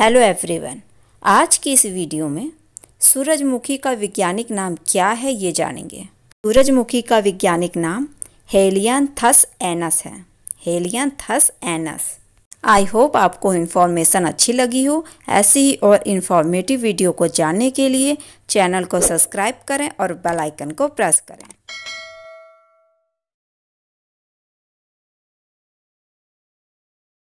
Hello everyone, आज की इस वीडियो में सूरजमुखी का वैज्ञानिक नाम क्या है ये जानेंगे। सूरजमुखी का वैज्ञानिक नाम हेलियंथस एनस है। Helianthus annuus. आई होप आपको इन्फॉर्मेशन अच्छी लगी हो। ऐसी ही और इन्फॉर्मेटिव वीडियो को जानने के लिए चैनल को सब्सक्राइब करें और बेल आइकन को प्रेस करें।